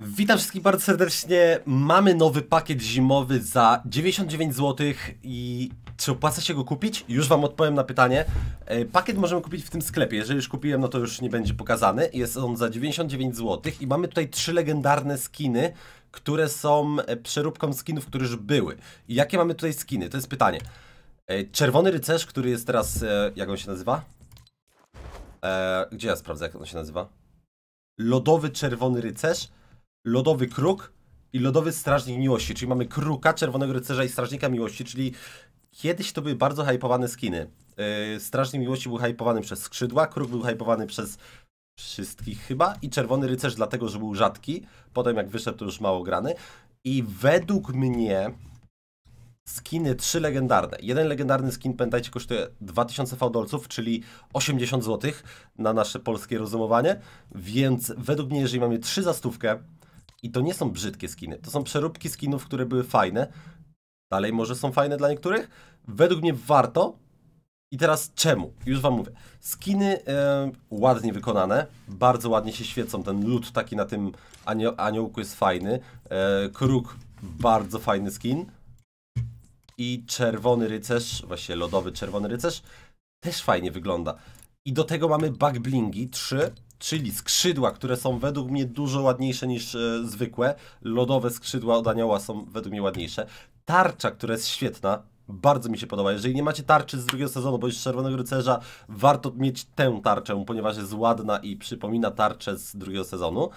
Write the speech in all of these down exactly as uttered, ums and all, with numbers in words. Witam wszystkich bardzo serdecznie. Mamy nowy pakiet zimowy za dziewięćdziesiąt dziewięć złotych i czy opłaca się go kupić? Już Wam odpowiem na pytanie. Pakiet możemy kupić w tym sklepie. Jeżeli już kupiłem, no to już nie będzie pokazany. Jest on za dziewięćdziesiąt dziewięć złotych i mamy tutaj trzy legendarne skiny, które są przeróbką skinów, które już były. I jakie mamy tutaj skiny? To jest pytanie. Czerwony rycerz, który jest teraz... Jak on się nazywa? Gdzie ja sprawdzę, jak on się nazywa? Lodowy czerwony rycerz. Lodowy kruk i lodowy strażnik miłości, czyli mamy kruka, czerwonego rycerza i strażnika miłości, czyli kiedyś to były bardzo hypowane skiny. Yy, strażnik miłości był hypowany przez skrzydła, kruk był hypowany przez wszystkich chyba i czerwony rycerz dlatego, że był rzadki. Potem jak wyszedł, to już mało grany. I według mnie skiny trzy legendarne. Jeden legendarny skin, pamiętajcie, kosztuje dwa tysiące fałdolców, czyli osiemdziesiąt złotych na nasze polskie rozumowanie. Więc według mnie, jeżeli mamy trzy za stówkę, i to nie są brzydkie skiny, to są przeróbki skinów, które były fajne. Dalej może są fajne dla niektórych. Według mnie warto. I teraz czemu? Już Wam mówię. Skiny yy, ładnie wykonane, bardzo ładnie się świecą. Ten lód taki na tym anioł, aniołku jest fajny. Yy, kruk, bardzo fajny skin. I czerwony rycerz, właśnie lodowy czerwony rycerz, też fajnie wygląda. I do tego mamy backblingi trzy. Czyli skrzydła, które są według mnie dużo ładniejsze niż e, zwykłe. Lodowe skrzydła od anioła są według mnie ładniejsze. Tarcza, która jest świetna, bardzo mi się podoba. Jeżeli nie macie tarczy z drugiego sezonu, bądź Czerwonego Rycerza, warto mieć tę tarczę, ponieważ jest ładna i przypomina tarczę z drugiego sezonu.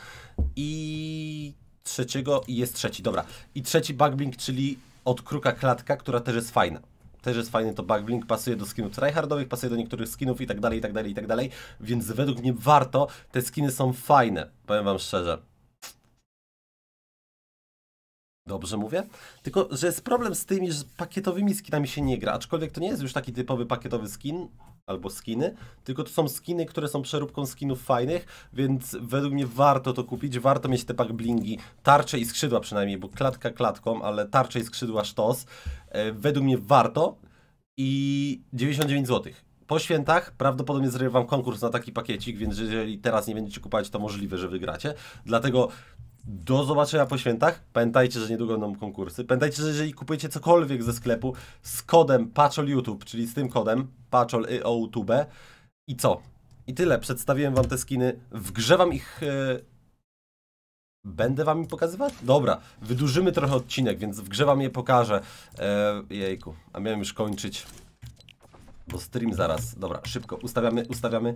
I trzeciego, i jest trzeci, dobra. I trzeci backblink, czyli od kruka klatka, która też jest fajna. Też jest fajny to backblink, pasuje do skinów tryhardowych, pasuje do niektórych skinów i tak dalej, i tak dalej, i tak dalej. Więc według mnie warto, te skiny są fajne, powiem Wam szczerze. Dobrze mówię? Tylko, że jest problem z tymi, że pakietowymi skinami się nie gra, aczkolwiek to nie jest już taki typowy pakietowy skin, albo skiny, tylko to są skiny, które są przeróbką skinów fajnych, więc według mnie warto to kupić, warto mieć te backblingi, tarcze i skrzydła przynajmniej, bo klatka klatką, ale tarcze i skrzydła sztos. E, według mnie warto i dziewięćdziesiąt dziewięć złotych. Po świętach prawdopodobnie zrobię Wam konkurs na taki pakiecik, więc jeżeli teraz nie będziecie kupować, to możliwe, że wygracie. Dlatego do zobaczenia po świętach. Pamiętajcie, że niedługo będą konkursy. Pamiętajcie, że jeżeli kupujecie cokolwiek ze sklepu z kodem Paczol YouTube, czyli z tym kodem Paczol YouTube i co? I tyle. Przedstawiłem Wam te skiny. Wgrzewam ich... Yy... Będę Wam je pokazywać? Dobra. Wydłużymy trochę odcinek, więc wgrzewam je, pokażę. Yy, jejku. A miałem już kończyć. Bo stream zaraz. Dobra. Szybko. Ustawiamy, ustawiamy.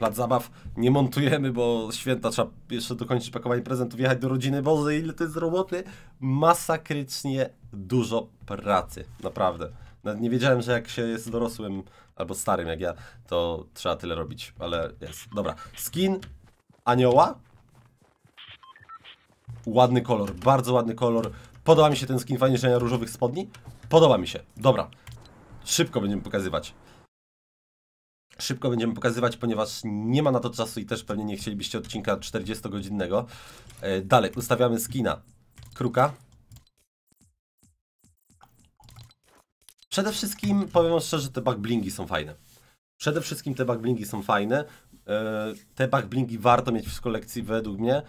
Plac zabaw nie montujemy, bo święta trzeba jeszcze dokończyć pakowanie prezentów, jechać do rodziny. Boże, ile to jest roboty? Masakrycznie dużo pracy, naprawdę. Nawet nie wiedziałem, że jak się jest dorosłym albo starym jak ja, to trzeba tyle robić, ale jest. Dobra, skin anioła. Ładny kolor, bardzo ładny kolor. Podoba mi się ten skin, fajnie, że ja różowych spodni. Podoba mi się, dobra. Szybko będziemy pokazywać. Szybko będziemy pokazywać, ponieważ nie ma na to czasu i też pewnie nie chcielibyście odcinka czterdziestogodzinnego. Yy, dalej, ustawiamy skina kruka. Przede wszystkim, powiem szczerze, te backblingi są fajne. Przede wszystkim te backblingi są fajne. Yy, te backblingi warto mieć w kolekcji według mnie.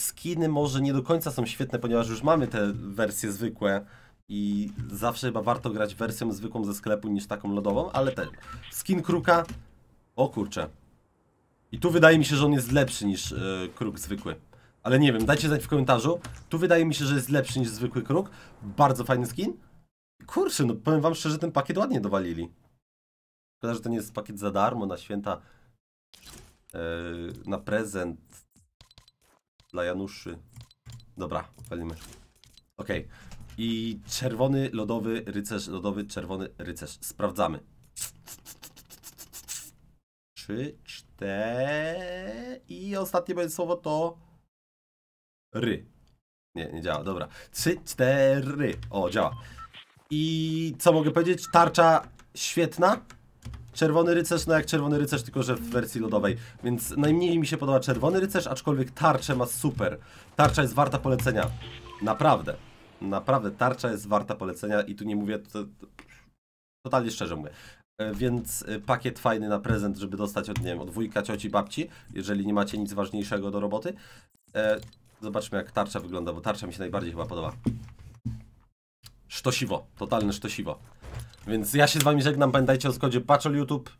Skiny może nie do końca są świetne, ponieważ już mamy te wersje zwykłe. I zawsze chyba warto grać wersją zwykłą ze sklepu niż taką lodową, ale ten skin kruka, o kurczę. I tu wydaje mi się, że on jest lepszy niż yy, kruk zwykły. Ale nie wiem, dajcie znać w komentarzu. Tu wydaje mi się, że jest lepszy niż zwykły kruk. Bardzo fajny skin. Kurczę, no powiem Wam szczerze, ten pakiet ładnie dowalili. Szkoda, że to nie jest pakiet za darmo na święta, yy, na prezent dla Januszy. Dobra, walimy. Okej. Okay. I czerwony, lodowy rycerz, lodowy, czerwony rycerz. Sprawdzamy. Trzy, cztery... I ostatnie będzie słowo to... Ry. Nie, nie działa, dobra. Trzy, cztery. O, działa. I co mogę powiedzieć? Tarcza świetna. Czerwony rycerz, no jak czerwony rycerz, tylko że w wersji lodowej. Więc najmniej mi się podoba czerwony rycerz, aczkolwiek tarczę ma super. Tarcza jest warta polecenia. Naprawdę. Naprawdę, tarcza jest warta polecenia i tu nie mówię, to, to, totalnie szczerze mówię. E, więc pakiet fajny na prezent, żeby dostać od, nie wiem, od wujka, cioci, babci, jeżeli nie macie nic ważniejszego do roboty. E, Zobaczmy, jak tarcza wygląda, bo tarcza mi się najbardziej chyba podoba. Sztosiwo, totalne sztosiwo. Więc ja się z wami żegnam, pamiętajcie o kodzie Paczol YouTube.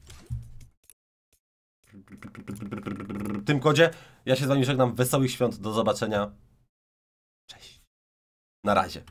W tym kodzie ja się z wami żegnam, wesołych świąt, do zobaczenia. Cześć. Na razie.